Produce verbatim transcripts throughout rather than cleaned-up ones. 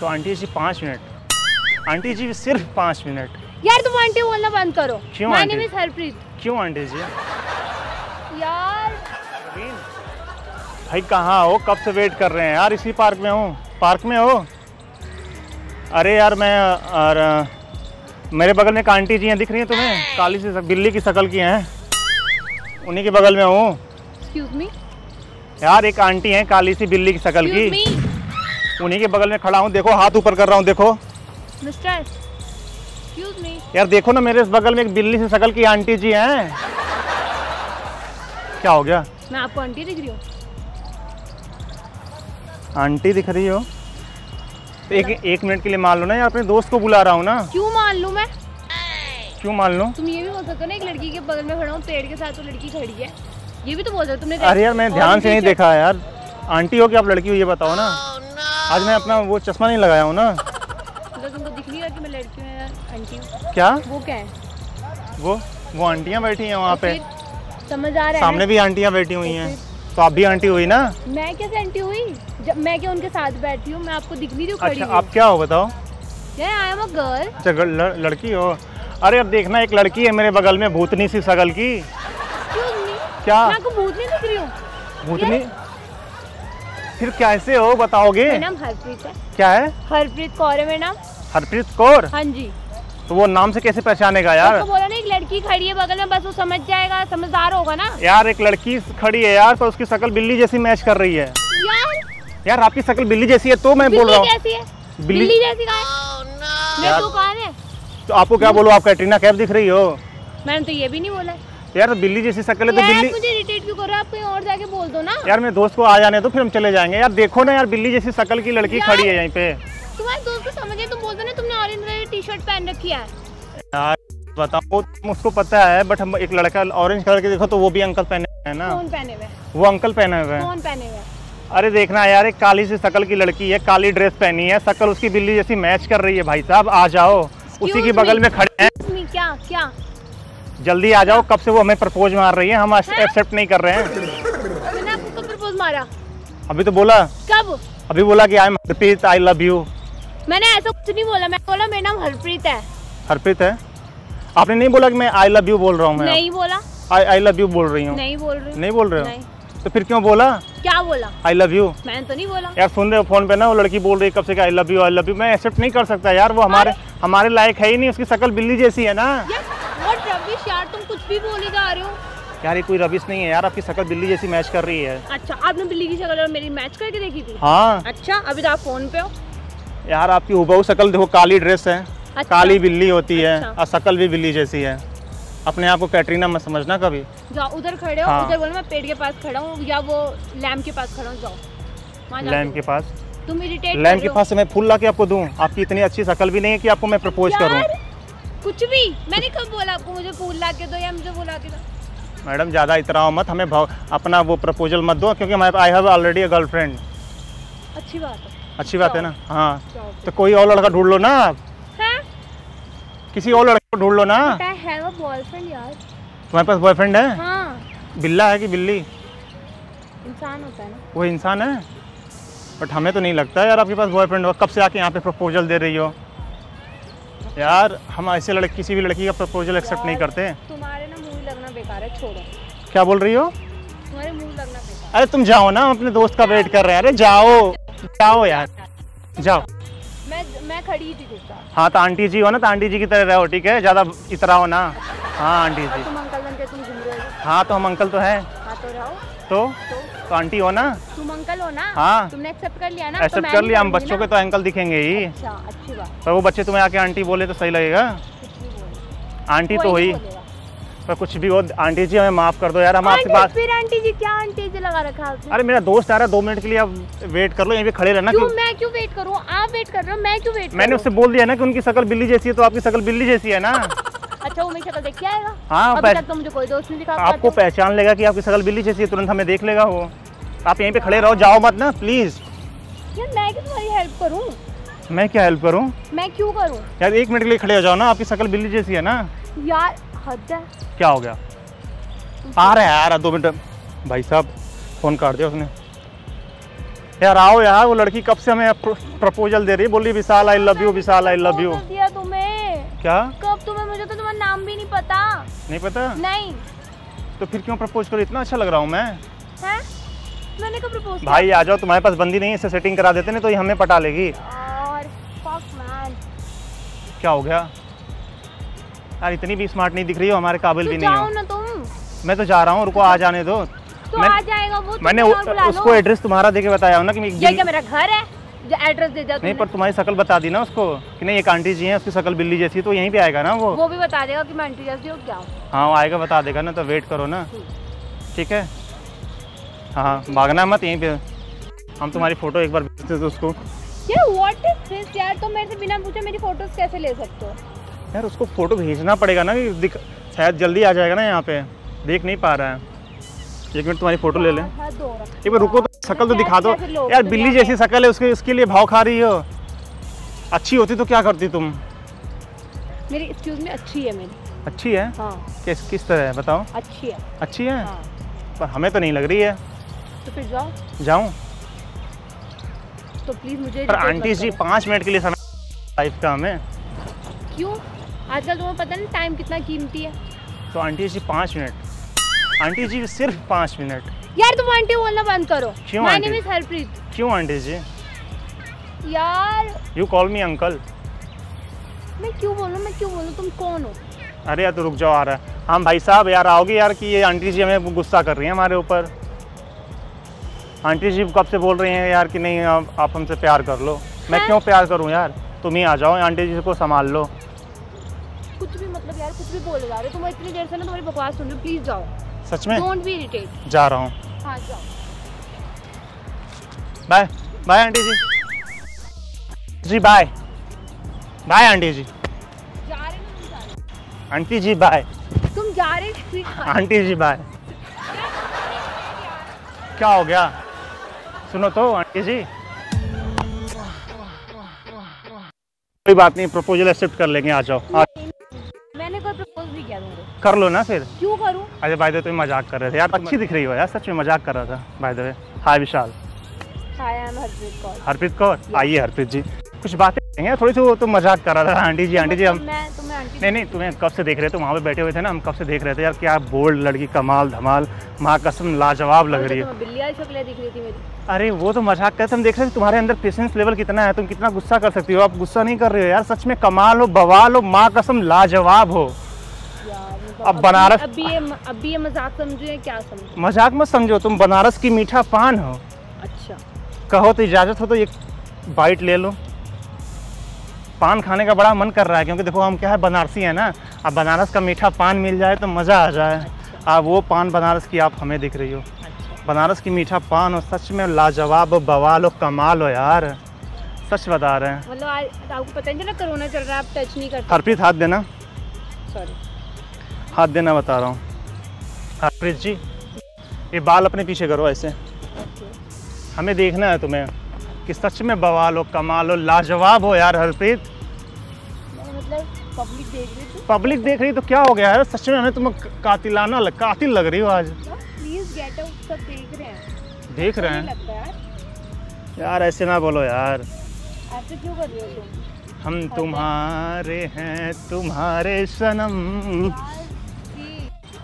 तो आंटी जी पाँच minute, aunty ji सिर्फ पाँच मिनट। यार तुम आंटी बोलना बंद करो। क्यों auntie? My name is Harpreet. क्यों आंटी जी? यार भाई कहाँ हो, कब से वेट कर रहे हैं यार? इसी पार्क में हूँ। पार्क में हो? अरे यार मैं, और मेरे बगल में एक आंटी जी हैं, दिख रही हैं तुम्हें? काली सी बिल्ली की शक्ल की हैं, उन्हीं के बगल में हूँ। एक्सक्यूज मी यार, एक आंटी हैं काली सी बिल्ली की शक्ल की, उन्हीं के बगल में खड़ा हूँ। देखो हाथ ऊपर कर रहा हूँ, देखो मिस्टर। एक्सक्यूज मी यार, देखो ना मेरे इस बगल में एक बिल्ली सी शक्ल की आंटी जी हैं। क्या हो गया? मैं आपको आंटी दिख रही हूँ? आंटी दिख रही हो तो एक एक मिनट के लिए मान लो ना यार, अपने दोस्त को बुला रहा हूँ ना। क्यों मान लूँ मैं? क्यों मान लूँ? तुम ये भी बोल सकते हो ना, एक लड़की के बगल में खड़ा हूँ, पेड़ के साथ तो लड़की खड़ी है, ये भी तो बोल सकते हो तुमने। अरे यार मैं ध्यान से नहीं देखा यार, आंटी हो कि आप लड़की हो ये बताओ ना। आज मैं अपना वो चश्मा नहीं लगाया हूँ ना। तुमको दिख नहीं रहा कि मैं लड़की हूँ यार? आंटी हूँ क्या? वो क्या है? वो वो आंटियाँ बैठी हैं वहाँ पे, समझ आ रहा है? सामने भी आंटियाँ बैठी हुई हैं, तो आप भी आंटी हुई ना। मैं कैसे आंटी हुई? जब मैं क्या उनके साथ बैठी हूँ? मैं आपको दिख नहीं रही हूँ। अच्छा आप क्या हो बताओ? यार आई एम अ गर्ल। अच्छा लड़, लड़की हो? अरे अब देखना एक लड़की है मेरे बगल में, भूतनी सी शक्ल की। क्या मैं आपको भूतनी दिख रही हूँ? भूतनी फिर कैसे हो बताओगे? मेरा नाम हरप्रीत है। क्या है? हरप्रीत कौर है मेरा नाम। हरप्रीत कौर? हाँ जी। तो वो नाम से कैसे पहचानेगा यार? तो बोला ना एक लड़की खड़ी है बगल में, बस वो समझ जाएगा, समझदार होगा ना। यार एक लड़की खड़ी है यार, पर उसकी शक्ल बिल्ली जैसी मैच कर रही है। यार यार आपकी शक्ल बिल्ली जैसी है तो मैं बोल रहा हूँ। बिल्ली जैसी है? बिल्ली जैसी कहाँ? तो कौन है? तो आपको क्या बोलो, आप कैटरीना कैफ दिख रही हो? मैंने तो ये भी नहीं बोला यार। बिल्ली जैसी शक्ल है तो बिल्ली। मुझे इरिटेट क्यों कर रहा है? आप कहीं और जाके बोल दो ना। यार मेरे दोस्त को आ जाने दो, फिर हम चले जाएंगे। यार देखो ना यार, बिल्ली जैसी शक्ल की लड़की खड़ी है यहीं पे। तुम्हारे दोस्त को समझे तो बोलते ना तुमने ऑरेंज कलर की टी शर्ट पहन रखी है। यार बताओ, उसको पता है बट हम एक लड़का ऑरेंज कलर के, देखो तो वो भी अंकल पहने हुए है ना। कौन पहने हुए? वो अंकल पहने हुए हैं। कौन पहने हुए? अरे देखना यार, एक काली सी शक्ल की लड़की है, काली ड्रेस पहनी है, शक्ल उसकी बिल्ली जैसी मैच कर रही है। भाई साहब आ जाओ, उसी के बगल में खड़े हैं। क्या क्या? जल्दी आ जाओ, कब से वो हमें प्रपोज मार रही है, हम एक्सेप्ट नहीं कर रहे हैं। मैंने आपको प्रपोज मारा? अभी तो बोला। कब? अभी बोला कि I am Harpreet, I love you. मैंने ऐसा कुछ नहीं बोला, मैं बोला मेरा नाम हरप्रीत है। हरप्रीत है? आपने नहीं बोला कि मैं आई लव यू बोल रहा हूँ? नहीं बोला। आई आई लव यू बोल रही हूँ? नहीं बोल रही हूँ। नहीं बोल रहे हो? तो फिर क्यों बोला? क्या बोला? I love you. मैंने तो नहीं बोला। यार सुन रहे हो फोन पे ना, वो लड़की बोल रही है कब से I love you I love you, मैं एक्सेप्ट नहीं कर सकता यार। वो हमारे हमारे लायक है ही नहीं, उसकी शक्ल बिल्ली जैसी है ना। यार तुम कुछ भी बोले जा रहे हो यार, ये कोई रबिश नहीं है यार, आपकी शक्ल बिल्ली जैसी मैच कर रही है। अच्छा आपने बिल्ली की शक्ल और मेरी मैच करके देखी थी? हाँ। अच्छा अभी तो आप फोन पे हो? यार आपकी हुबहू शक्ल देखो, काली ड्रेस है। अच्छा? काली बिल्ली होती है। अच्छा? और शक्ल भी बिल्ली जैसी है। अपने आप को कैटरीना मत समझना कभी। जाओ उधर खड़े हो। हाँ। उधर बोलो मैं पेड़ के पास खड़ा हूँ, या वो लैम्प के पास खड़ा हूँ। जाओ लैम्प के पास। तुम इरिटेट लैम्प के पास से मैं फूल ला के आपको दूँ? आपकी इतनी अच्छी शक्ल भी नहीं है कि आपको मैं प्रपोज करूँ। कुछ भी मैंने कब बोला आपको मुझे फूल ला के दो या मुझे फूल ला के दो? मैडम ज़्यादा इतराओ मत, हमें भाव, अपना वो प्रपोजल मत दो, क्योंकि मैं I have already a girlfriend. अच्छी बात है। अच्छी बात है ना। हाँ तो कोई और लड़का ढूंढ लो ना आप। हाँ? किसी और लड़का ढूंढ लो ना। I have a boyfriend यार। तुम्हारे पास बॉयफ्रेंड है? हाँ। बिल्ला है कि बिल्ली? इंसान होता है ना। वो इंसान है, बट हमें तो नहीं लगता यार आपके पास बॉयफ्रेंड हो। कब से आके यहाँ पे प्रपोजल दे रही हो यार? हम ऐसे लड़की किसी भी लड़की का प्रपोजल एक्सेप्ट नहीं करते। तुम्हारे ना मुंह लगना बेकार है, छोड़ो। क्या बोल रही हो? तुम्हारे मुंह लगना बेकार। अरे तुम जाओ ना, हम अपने दोस्त का वेट कर रहे हैं। अरे जाओ जाओ यार जाओ। मैं मैं खड़ी थी। हाँ तो आंटी जी हो ना, तो आंटी जी की तरह रहो, ठीक है? ज़्यादा इतराओ ना। हाँ आंटी जी। तुम अंकल बनके तुम घूम रहे हो। हाँ तो हम अंकल तो हैं। हाँ तो रहो। तो तो आंटी हो ना। तुम अंकल हो ना। हाँ तुमने एक्सेप्ट कर लिया ना। एक्सेप्ट कर लिया। हम बच्चों के तो अंकल दिखेंगे ही। अच्छा अच्छी बात। पर वो बच्चे तुम्हें आके आंटी बोले तो सही लगेगा? आंटी तो हुई, पर कुछ भी हो आंटी जी हमें माफ कर दो यार। हम आपके पास फिर आंटी जी क्या आंटी जी लगा रखा है? अरे मेरा दोस्त आ रहा है, दो मिनट के लिए आप वेट कर लो, यहीं पे खड़े रहना। क्यों मैं क्यों वेट करूँ? आप वेट कर रहे हो, मैं क्यों वेट? मैंने उससे बोल दिया ना कि उनकी शक्ल बिल्ली जैसी है, तो आपकी शक्ल बिल्ली जैसी है ना। अच्छा वो मेरी शक्ल देख के आएगा? हाँ। अभी तक तो मुझे कोई दोस्त नहीं दिखा। आपको पहचान लेगा कि आपकी शक्ल बिल्ली जैसी है, तुरंत हमें देख लेगा वो। आप यहीं पे खड़े रहो, जाओ मत ना प्लीज। यार मैं क्या तुम्हारी हेल्प करूँ? मैं क्या हेल्प करूँ? मैं क्यों करूँ यार? एक मिनट के लिए खड़े हो जाओ ना, आपकी शक्ल बिल्ली जैसी है ना। यार हद है। क्या हो गया? आ रहा है यार, दो मिनट। भाई साहब फोन काट दिया उसने। यार आओ यार, वो लड़की कब से हमें प्रपोजल दे रही है, बोली Vishal I love you, Vishal I love you. दिया तुम्हें क्या? कब तुम्हें? मुझे तो तुम्हारा नाम भी नहीं पता। नहीं पता? नहीं। तो फिर क्यों प्रपोज करो? इतना अच्छा लग रहा हूँ मैं। है? मैंने कब प्रपोज किया? भाई आ जाओ, तुम्हारे पास बंदी नहीं है, इसे सेटिंग करा देते नहीं तो ये हमें पटा लेगी। क्या हो गया यार, इतनी भी स्मार्ट नहीं दिख रही हो, हमारे काबिल भी नहीं हो। ना तुम। मैं तो जा रहा हूँ, रुको आ जाने दो। तो मैं, आ जाएगा वो, मैंने उ, उसको एड्रेस तुम्हारा देके बताया ना कि ये क्या मेरा घर है जो एड्रेस दे जाता है। नहीं पर तुम्हारी शकल बता दी ना उसको कि नहीं एक आंटी जी है, उसकी शकल बिल्ली जैसी, तो यहीं पे आएगा ना वो वो भी बता देगा कि मैं आंटी जैसी हूँ क्या। हाँ आएगा बता देगा ना, तो वेट करो ना, ठीक है। हाँ भागना मत, यहीं पे हम तुम्हारी फोटो एक बार भेजते थे उसको। यार व्हाट इज दिस यार, तुम मेरे से बिना पूछे मेरी फोटोज कैसे ले सकते हो? यार उसको फोटो भेजना पड़ेगा ना, कि शायद जल्दी आ जाएगा ना, यहाँ पे देख नहीं पा रहा है। एक मिनट तुम्हारी फोटो ले लें, एक बार रुको, शकल तो दिखा दो यार, बिल्ली जैसी शकल है उसके, उसके लिए भाव खा रही हो। अच्छी होती तो क्या करती तुम? मेरी एक्सक्यूज में अच्छी है मेरी। अच्छी है? हाँ। किस किस तरह है बताओ? अच्छी है। अच्छी है? हाँ। पर हमें तो नहीं लग रही है। तो फिर जाओ। जाऊँ? तो प्लीज मुझे पर आंटी जी पाँच मिनट के लिए समय लाइफ का हमें। क्यों? आजकल तुम्हें पता नहीं टाइम कितना कीमती है। तो आंटी जी पाँच मिनट आंटी जी सिर्फ पाँच मिनट। यार तुम आंटी बोलना बंद करो। क्यों auntie? My name is Harpreet. क्यों आंटी जी? यार यू कॉल मी अंकल। मैं क्यों बोलूं, मैं क्यों बोलूं, तुम कौन हो? अरे यार तो रुक जाओ, आ रहा है। हम भाई साहब यार आओगे यार कि ये आंटी जी हमें गुस्सा कर रही हैं हमारे ऊपर। आंटी जी कब से बोल रही हैं यार कि नहीं आप, आप हमसे प्यार कर लो। मैं क्यों प्यार करूँ यार, तुम ही आ जाओ, आंटी जी को संभाल लो। कुछ भी मतलब यार कुछ भी बोले जा रहे हो तुम इतनी देर से ना, तुम्हारी बकवास सुन लो, प्लीज जाओ। सच में? Don't be irritated. जा रहा हूँ। हाँ, जाओ। Bye bye auntie ji. जी बाय बाय आंटी जी। जा रहे ना, तुम जा रहे। Auntie ji bye. तुम जा रहे? Auntie ji bye. क्या हो गया? सुनो तो आंटी जी, कोई बात नहीं, प्रपोजल एक्सेप्ट कर लेंगे, आ जाओ। आ कर लो ना फिर। क्यों करूं? अरे बाय द वे तुम मजाक कर रहे थे यार, अच्छी दिख रही हो यार, सच में मजाक कर रहा था। By the way hi Vishal. Hi I am Harpreet Kaur. Harpreet Kaur आइए। हरप्रीत जी कुछ बातें करेंगे थोड़ी सी, वो तो मजाक कर रहा था आंटी जी। आंटी जी हम नहीं नहीं तुम्हें कब से देख रहे थे, वहाँ पे बैठे हुए थे ना, हम कब से देख रहे थे यार, क्या बोल्ड लड़की, कमाल धमाल, माँ कसम लाजवाब लग रही है। बिल्ली शक्ल दिख रही थी मेरी। अरे वो तो मजाक करते, हम देख रहे थे तुम्हारे अंदर पेशेंस लेवल कितना है, तुम कितना गुस्सा कर सकती हो, आप गुस्सा नहीं कर रहे हो यार, सच में कमाल हो, बवाल हो, माँ कसम लाजवाब हो। अब बनारस अभी ये अभी ये मजाक समझो या क्या समझो? मजाक मत समझो, तुम बनारस की मीठा पान हो। अच्छा कहो तो, इजाज़त हो तो एक बाइट ले लो, पान खाने का बड़ा मन कर रहा है, क्योंकि देखो हम क्या है बनारसी है ना, अब बनारस का मीठा पान मिल जाए तो मज़ा आ जाए। अच्छा। आप वो पान बनारस की आप हमें दिख रही हो। अच्छा। बनारस की मीठा पान हो, सच में लाजवाब हो, बवाल हो, कमाल हो यार, सच बता रहे हैं। मतलब आपको पता नहीं चला कोरोना चल रहा है, आप टच नहीं करते। हरप्रीत हाथ देना, सॉरी हाथ देना बता रहा हूँ। हरप्रीत जी ये बाल अपने पीछे करो ऐसे। Okay. हमें देखना है तुम्हें कि सच में बवाल हो, कमाल हो, लाजवाब हो यार हरप्रीत। मतलब पब्लिक देख रही है। पब्लिक देख रही तो क्या हो गया है, सच में हमें तुम कातिलाना लग, कातिल लग रही हो आज। प्लीज गेट आउट, सब देख रहे हैं। देख रहे हैं यार, ऐसे ना बोलो यार, ऐसे क्यों कर रहे हो तुम? हम तुम्हारे हैं, तुम्हारे सनम।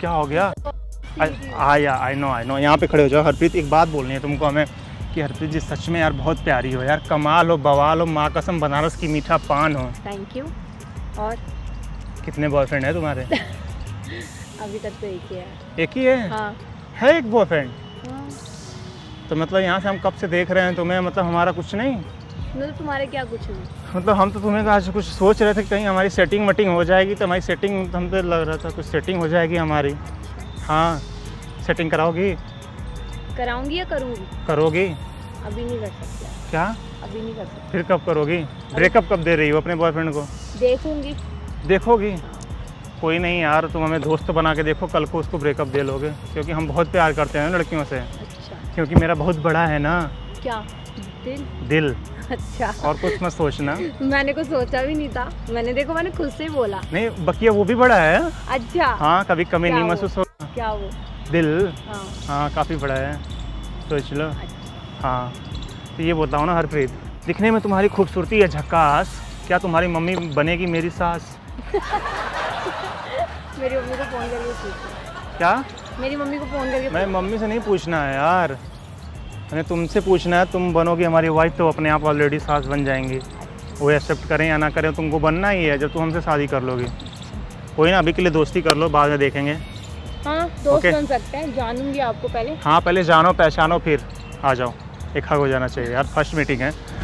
क्या हो गया? आई नो आई नो, यहाँ पे खड़े हो जाओ। हरप्रीत एक बात बोलनी है तुमको हमें कि हरप्रीत जी सच में यार बहुत प्यारी हो यार, कमाल हो, बवाल हो, माँ कसम बनारस की मीठा पान हो। Thank you. और कितने बॉयफ्रेंड है तुम्हारे? अभी तक तो एक ही है। एक ही है? हाँ। है एक बॉयफ्रेंड। हाँ। तो मतलब यहाँ से हम कब से देख रहे हैं तुम्हें, मतलब हमारा कुछ नहीं। मतलब तुम्हारे क्या कुछ नहीं? मतलब हम तो तुम्हें आज कुछ सोच रहे थे कहीं हमारी सेटिंग वटिंग हो जाएगी, तो हमारी सेटिंग हम पे लग रहा था कुछ सेटिंग हो जाएगी हमारी। हाँ सेटिंग कराओगी? कराऊंगी या करूँगी? करोगी? अभी नहीं कर सकती। क्या अभी नहीं कर सकती? फिर कब करोगी? ब्रेकअप कब दे रही हो अपने बॉयफ्रेंड को? देखूँगी। देखोगी? कोई नहीं यार, तुम हमें दोस्त बना के देखो, कल को उसको ब्रेकअप दे लोगे, क्योंकि हम बहुत प्यार करते हैं लड़कियों से। अच्छा। क्योंकि मेरा बहुत बड़ा है ना क्या दिल, दिल। अच्छा और कुछ मत सोचना। मैंने कुछ सोचा भी नहीं था, मैंने देखो मैंने खुद से ही बोला। नहीं बकिया वो भी बड़ा है। अच्छा हाँ कभी कमी नहीं महसूस हो क्या वो दिल? हाँ, हाँ काफी बड़ा है, सोच लो। अच्छा। हाँ तो ये बताओ ना हरप्रीत, दिखने में तुम्हारी खूबसूरती है झक्कास, क्या तुम्हारी मम्मी बनेगी मेरी सास? मेरी मम्मी को फोन करके पूछो। क्या मेरी मम्मी को फोन करके? मैं मम्मी से नहीं पूछना है यार, मैंने तुमसे पूछना है। तुम बनोगी हमारी वाइफ तो अपने आप ऑलरेडी सास बन जाएंगी, वो एक्सेप्ट करें या ना करें तुमको बनना ही है जब तुम हमसे शादी कर लोगी। कोई ना, अभी के लिए दोस्ती कर लो, बाद में देखेंगे। हाँ दोस्त बन सकते हैं, जानूंगी आपको पहले। हाँ पहले जानो पहचानो फिर आ जाओ, एक हक हो जाना चाहिए यार, फर्स्ट मीटिंग है।